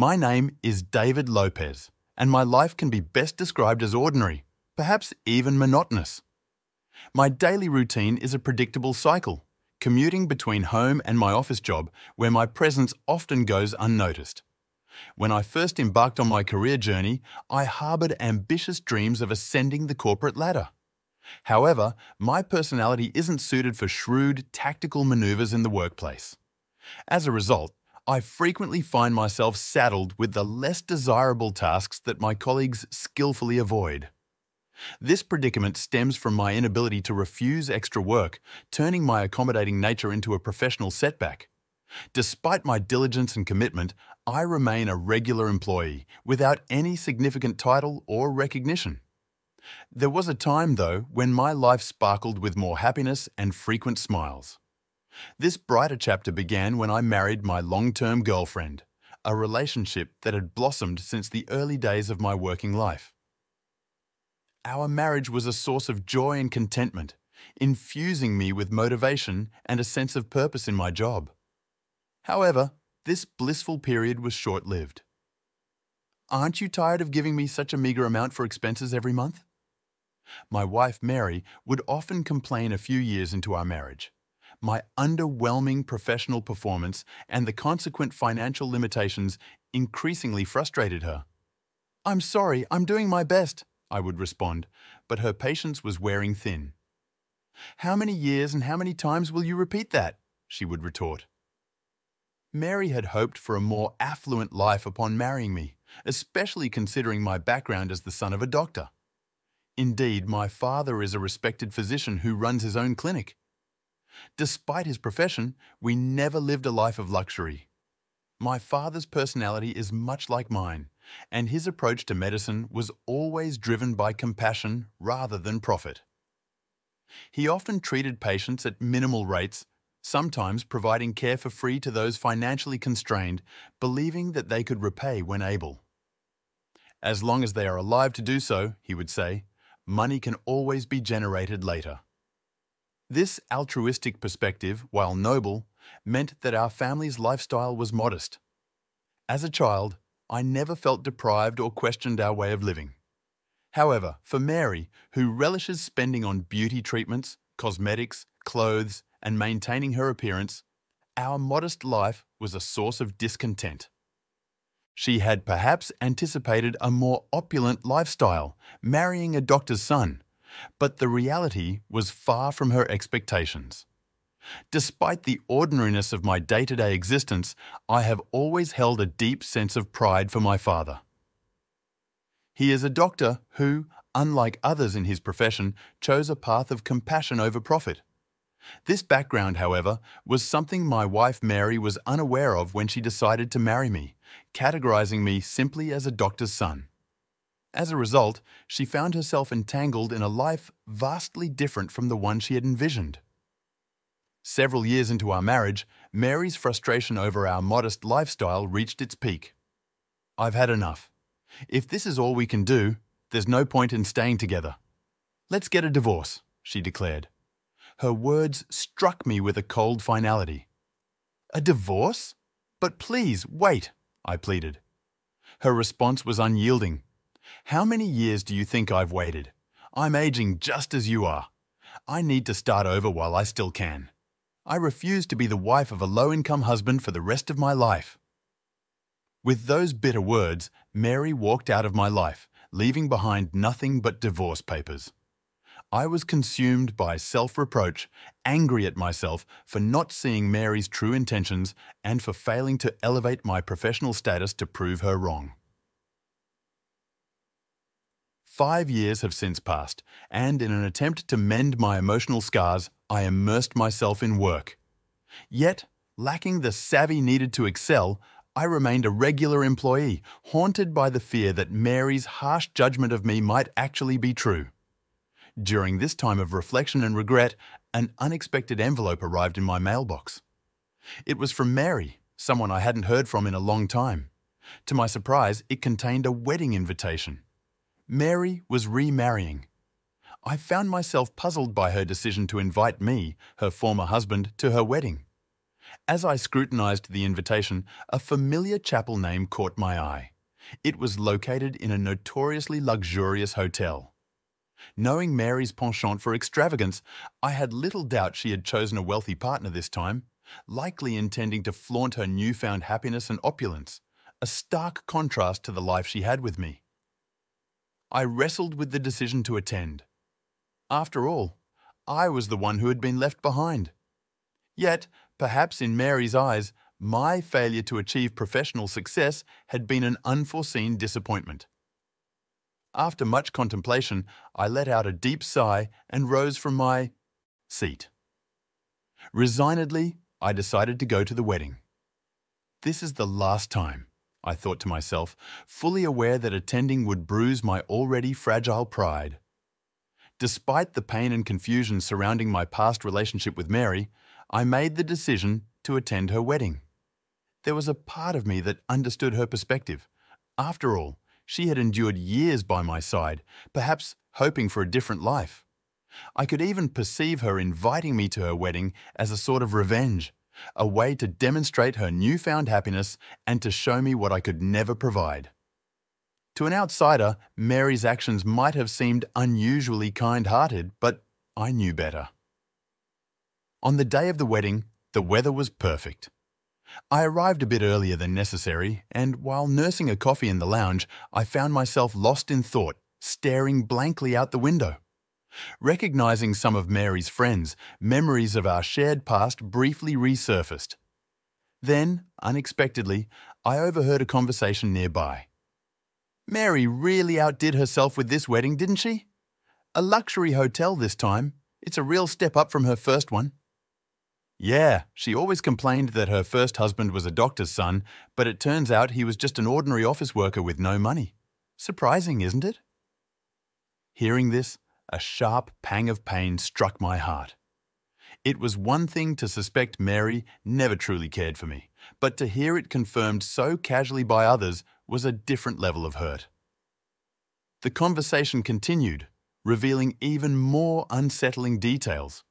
My name is David Lopez, and my life can be best described as ordinary, perhaps even monotonous. My daily routine is a predictable cycle, commuting between home and my office job where my presence often goes unnoticed. When I first embarked on my career journey, I harbored ambitious dreams of ascending the corporate ladder. However, my personality isn't suited for shrewd, tactical maneuvers in the workplace. As a result, I frequently find myself saddled with the less desirable tasks that my colleagues skillfully avoid. This predicament stems from my inability to refuse extra work, turning my accommodating nature into a professional setback. Despite my diligence and commitment, I remain a regular employee without any significant title or recognition. There was a time, though, when my life sparkled with more happiness and frequent smiles. This brighter chapter began when I married my long-term girlfriend, a relationship that had blossomed since the early days of my working life. Our marriage was a source of joy and contentment, infusing me with motivation and a sense of purpose in my job. However, this blissful period was short-lived. "Aren't you tired of giving me such a meager amount for expenses every month?" My wife, Mary, would often complain a few years into our marriage. My underwhelming professional performance and the consequent financial limitations increasingly frustrated her. "I'm sorry, I'm doing my best," I would respond, but her patience was wearing thin. "How many years and how many times will you repeat that?" she would retort. Mary had hoped for a more affluent life upon marrying me, especially considering my background as the son of a doctor. Indeed, my father is a respected physician who runs his own clinic. Despite his profession, we never lived a life of luxury. My father's personality is much like mine, and his approach to medicine was always driven by compassion rather than profit. He often treated patients at minimal rates, sometimes providing care for free to those financially constrained, believing that they could repay when able. "As long as they are alive to do so," he would say, "money can always be generated later." This altruistic perspective, while noble, meant that our family's lifestyle was modest. As a child, I never felt deprived or questioned our way of living. However, for Mary, who relishes spending on beauty treatments, cosmetics, clothes, and maintaining her appearance, our modest life was a source of discontent. She had perhaps anticipated a more opulent lifestyle, marrying a doctor's son, but the reality was far from her expectations. Despite the ordinariness of my day-to-day existence, I have always held a deep sense of pride for my father. He is a doctor who, unlike others in his profession, chose a path of compassion over profit. This background, however, was something my wife Mary was unaware of when she decided to marry me, categorizing me simply as a doctor's son. As a result, she found herself entangled in a life vastly different from the one she had envisioned. Several years into our marriage, Mary's frustration over our modest lifestyle reached its peak. "I've had enough. If this is all we can do, there's no point in staying together. Let's get a divorce," she declared. Her words struck me with a cold finality. "A divorce? But please, wait," I pleaded. Her response was unyielding. "How many years do you think I've waited? I'm aging just as you are. I need to start over while I still can. I refuse to be the wife of a low-income husband for the rest of my life." With those bitter words, Mary walked out of my life, leaving behind nothing but divorce papers. I was consumed by self-reproach, angry at myself for not seeing Mary's true intentions and for failing to elevate my professional status to prove her wrong. 5 years have since passed, and in an attempt to mend my emotional scars, I immersed myself in work. Yet, lacking the savvy needed to excel, I remained a regular employee, haunted by the fear that Mary's harsh judgment of me might actually be true. During this time of reflection and regret, an unexpected envelope arrived in my mailbox. It was from Mary, someone I hadn't heard from in a long time. To my surprise, it contained a wedding invitation. Mary was remarrying. I found myself puzzled by her decision to invite me, her former husband, to her wedding. As I scrutinized the invitation, a familiar chapel name caught my eye. It was located in a notoriously luxurious hotel. Knowing Mary's penchant for extravagance, I had little doubt she had chosen a wealthy partner this time, likely intending to flaunt her newfound happiness and opulence, a stark contrast to the life she had with me. I wrestled with the decision to attend. After all, I was the one who had been left behind. Yet, perhaps in Mary's eyes, my failure to achieve professional success had been an unforeseen disappointment. After much contemplation, I let out a deep sigh and rose from my seat. Resignedly, I decided to go to the wedding. This is the last time, I thought to myself, fully aware that attending would bruise my already fragile pride. Despite the pain and confusion surrounding my past relationship with Mary, I made the decision to attend her wedding. There was a part of me that understood her perspective. After all, she had endured years by my side, perhaps hoping for a different life. I could even perceive her inviting me to her wedding as a sort of revenge, a way to demonstrate her newfound happiness and to show me what I could never provide. To an outsider, Mary's actions might have seemed unusually kind-hearted, but I knew better. On the day of the wedding, the weather was perfect. I arrived a bit earlier than necessary, and while nursing a coffee in the lounge, I found myself lost in thought, staring blankly out the window. Recognizing some of Mary's friends, memories of our shared past briefly resurfaced. Then, unexpectedly, I overheard a conversation nearby. Mary really outdid herself with this wedding, didn't she? A luxury hotel this time. It's a real step up from her first one. Yeah, she always complained that her first husband was a doctor's son, but it turns out he was just an ordinary office worker with no money. Surprising, isn't it? Hearing this, a sharp pang of pain struck my heart. It was one thing to suspect Mary never truly cared for me, but to hear it confirmed so casually by others was a different level of hurt. The conversation continued, revealing even more unsettling details.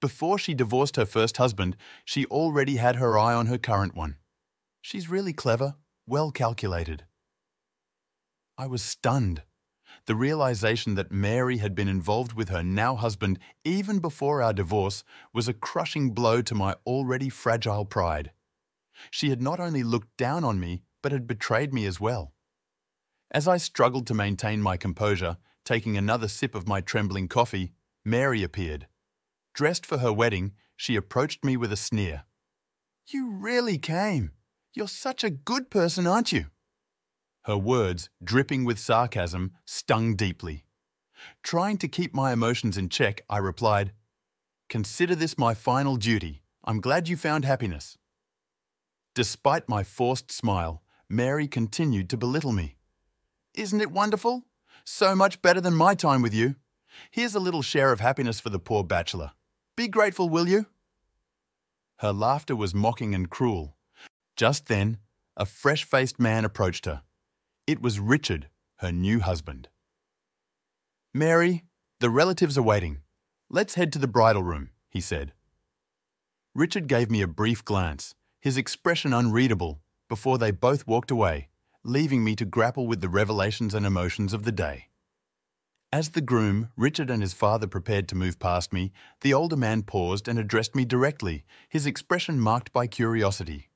Before she divorced her first husband, she already had her eye on her current one. She's really clever, well calculated. I was stunned. The realization that Mary had been involved with her now husband even before our divorce was a crushing blow to my already fragile pride. She had not only looked down on me, but had betrayed me as well. As I struggled to maintain my composure, taking another sip of my trembling coffee, Mary appeared. Dressed for her wedding, she approached me with a sneer. "You really came. You're such a good person, aren't you?" Her words, dripping with sarcasm, stung deeply. Trying to keep my emotions in check, I replied, "Consider this my final duty. I'm glad you found happiness." Despite my forced smile, Mary continued to belittle me. "Isn't it wonderful? So much better than my time with you. Here's a little share of happiness for the poor bachelor. Be grateful, will you?" Her laughter was mocking and cruel. Just then, a fresh-faced man approached her. It was Richard, her new husband. "Mary, the relatives are waiting. Let's head to the bridal room," he said. Richard gave me a brief glance, his expression unreadable, before they both walked away, leaving me to grapple with the revelations and emotions of the day. As the groom, Richard and his father prepared to move past me, the older man paused and addressed me directly, his expression marked by curiosity.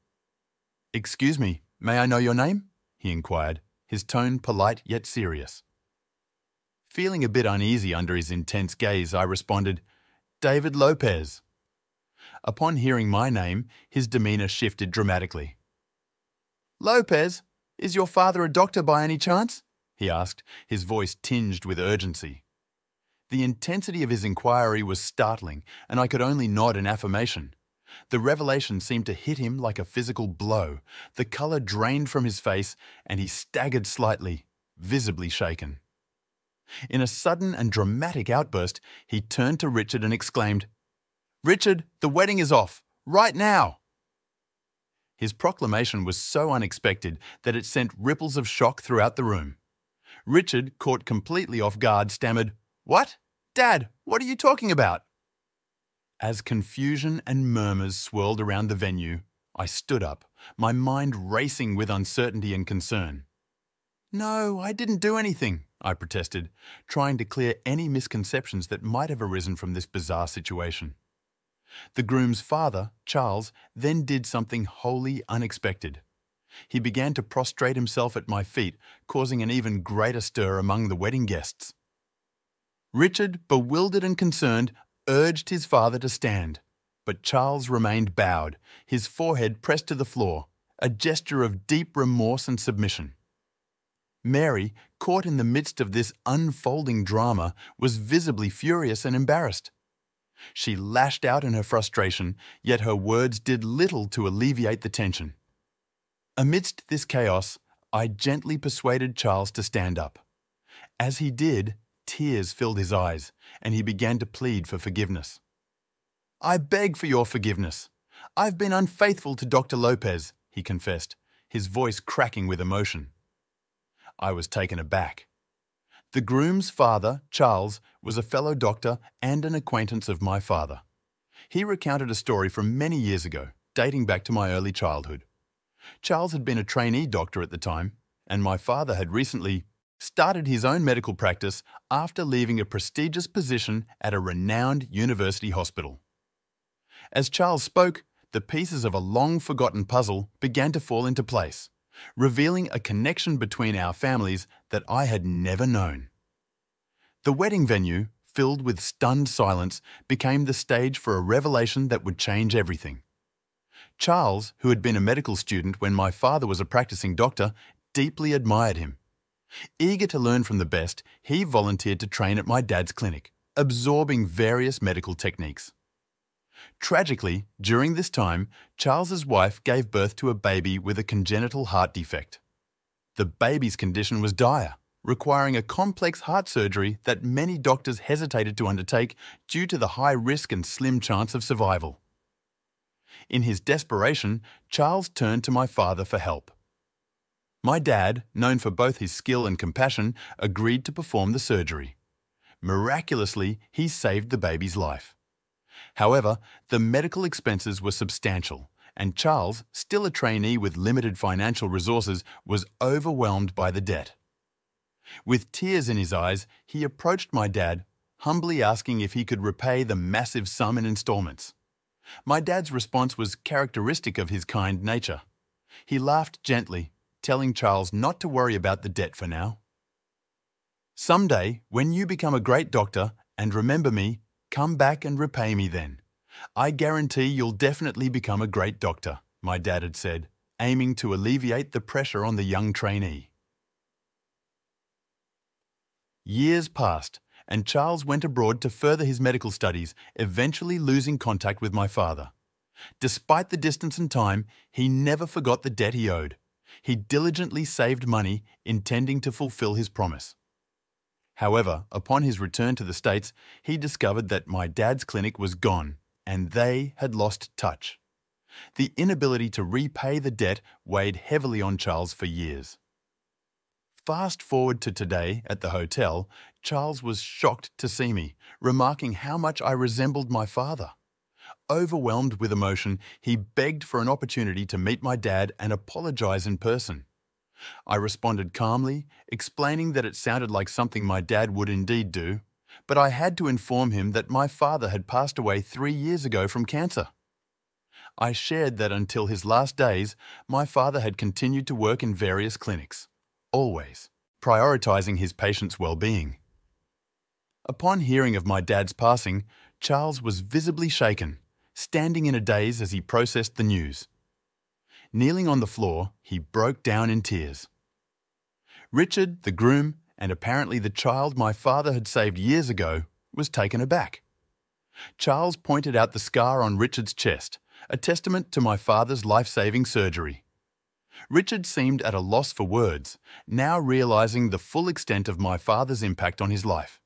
"Excuse me, may I know your name?" he inquired, his tone polite yet serious. Feeling a bit uneasy under his intense gaze, I responded, "David Lopez." Upon hearing my name, his demeanor shifted dramatically. "Lopez, is your father a doctor by any chance?" he asked, his voice tinged with urgency. The intensity of his inquiry was startling, and I could only nod in affirmation. The revelation seemed to hit him like a physical blow. The color drained from his face, and he staggered slightly, visibly shaken. In a sudden and dramatic outburst, he turned to Richard and exclaimed, "Richard, the wedding is off, right now!" His proclamation was so unexpected that it sent ripples of shock throughout the room. Richard, caught completely off guard, stammered, "What? Dad, what are you talking about?" As confusion and murmurs swirled around the venue, I stood up, my mind racing with uncertainty and concern. "No, I didn't do anything," I protested, trying to clear any misconceptions that might have arisen from this bizarre situation. The groom's father, Charles, then did something wholly unexpected. He began to prostrate himself at my feet, causing an even greater stir among the wedding guests. Richard, bewildered and concerned, urged his father to stand, but Charles remained bowed, his forehead pressed to the floor, a gesture of deep remorse and submission. Mary, caught in the midst of this unfolding drama, was visibly furious and embarrassed. She lashed out in her frustration, yet her words did little to alleviate the tension. Amidst this chaos, I gently persuaded Charles to stand up. As he did, tears filled his eyes, and he began to plead for forgiveness. "I beg for your forgiveness. I've been unfaithful to Dr. Lopez," he confessed, his voice cracking with emotion. I was taken aback. The groom's father, Charles, was a fellow doctor and an acquaintance of my father. He recounted a story from many years ago, dating back to my early childhood. Charles had been a trainee doctor at the time, and my father had recently started his own medical practice after leaving a prestigious position at a renowned university hospital. As Charles spoke, the pieces of a long-forgotten puzzle began to fall into place, revealing a connection between our families that I had never known. The wedding venue, filled with stunned silence, became the stage for a revelation that would change everything. Charles, who had been a medical student when my father was a practicing doctor, deeply admired him. Eager to learn from the best, he volunteered to train at my dad's clinic, absorbing various medical techniques. Tragically, during this time, Charles's wife gave birth to a baby with a congenital heart defect. The baby's condition was dire, requiring a complex heart surgery that many doctors hesitated to undertake due to the high risk and slim chance of survival. In his desperation, Charles turned to my father for help. My dad, known for both his skill and compassion, agreed to perform the surgery. Miraculously, he saved the baby's life. However, the medical expenses were substantial, and Charles, still a trainee with limited financial resources, was overwhelmed by the debt. With tears in his eyes, he approached my dad, humbly asking if he could repay the massive sum in installments. My dad's response was characteristic of his kind nature. He laughed gently, telling Charles not to worry about the debt for now. "Someday, when you become a great doctor and remember me, come back and repay me then. I guarantee you'll definitely become a great doctor," my dad had said, aiming to alleviate the pressure on the young trainee. Years passed, and Charles went abroad to further his medical studies, eventually losing contact with my father. Despite the distance and time, he never forgot the debt he owed. He diligently saved money, intending to fulfill his promise. However, upon his return to the States, he discovered that my dad's clinic was gone, and they had lost touch. The inability to repay the debt weighed heavily on Charles for years. Fast forward to today at the hotel, Charles was shocked to see me, remarking how much I resembled my father. Overwhelmed with emotion, he begged for an opportunity to meet my dad and apologize in person. I responded calmly, explaining that it sounded like something my dad would indeed do, but I had to inform him that my father had passed away 3 years ago from cancer. I shared that until his last days, my father had continued to work in various clinics, always prioritizing his patients' well-being. Upon hearing of my dad's passing, Charles was visibly shaken, standing in a daze as he processed the news. Kneeling on the floor, he broke down in tears. Richard, the groom, and apparently the child my father had saved years ago, was taken aback. Charles pointed out the scar on Richard's chest, a testament to my father's life-saving surgery. Richard seemed at a loss for words, now realizing the full extent of my father's impact on his life.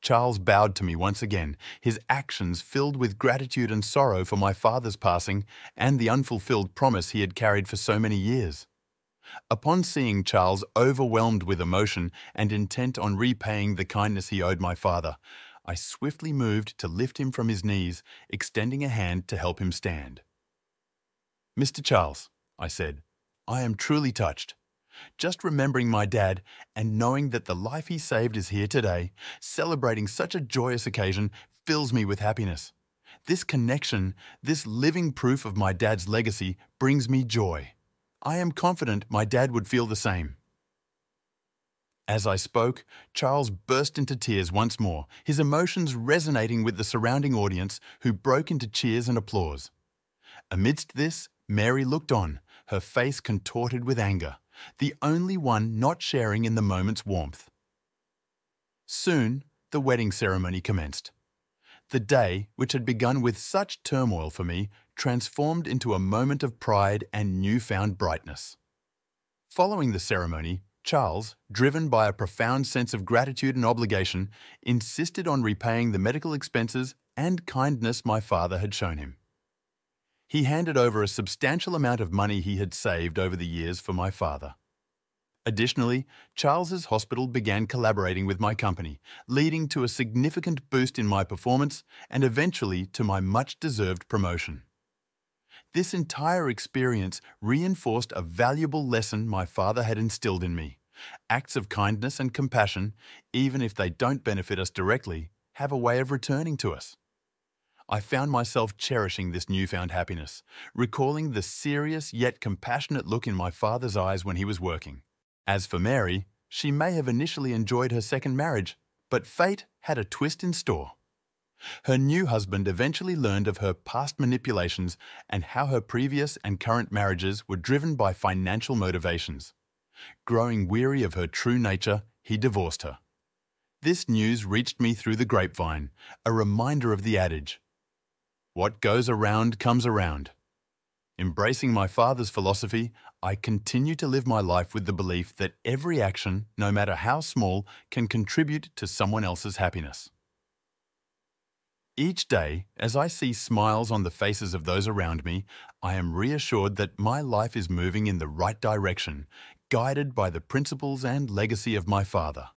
Charles bowed to me once again, his actions filled with gratitude and sorrow for my father's passing and the unfulfilled promise he had carried for so many years. Upon seeing Charles overwhelmed with emotion and intent on repaying the kindness he owed my father, I swiftly moved to lift him from his knees, extending a hand to help him stand. "Mr. Charles," I said, "I am truly touched. Just remembering my dad and knowing that the life he saved is here today, celebrating such a joyous occasion, fills me with happiness. This connection, this living proof of my dad's legacy, brings me joy. I am confident my dad would feel the same." As I spoke, Charles burst into tears once more, his emotions resonating with the surrounding audience, who broke into cheers and applause. Amidst this, Mary looked on, her face contorted with anger, the only one not sharing in the moment's warmth. Soon, the wedding ceremony commenced. The day, which had begun with such turmoil for me, transformed into a moment of pride and newfound brightness. Following the ceremony, Charles, driven by a profound sense of gratitude and obligation, insisted on repaying the medical expenses and kindness my father had shown him. He handed over a substantial amount of money he had saved over the years for my father. Additionally, Charles's hospital began collaborating with my company, leading to a significant boost in my performance and eventually to my much-deserved promotion. This entire experience reinforced a valuable lesson my father had instilled in me. Acts of kindness and compassion, even if they don't benefit us directly, have a way of returning to us. I found myself cherishing this newfound happiness, recalling the serious yet compassionate look in my father's eyes when he was working. As for Mary, she may have initially enjoyed her second marriage, but fate had a twist in store. Her new husband eventually learned of her past manipulations and how her previous and current marriages were driven by financial motivations. Growing weary of her true nature, he divorced her. This news reached me through the grapevine, a reminder of the adage, "What goes around comes around." Embracing my father's philosophy, I continue to live my life with the belief that every action, no matter how small, can contribute to someone else's happiness. Each day, as I see smiles on the faces of those around me, I am reassured that my life is moving in the right direction, guided by the principles and legacy of my father.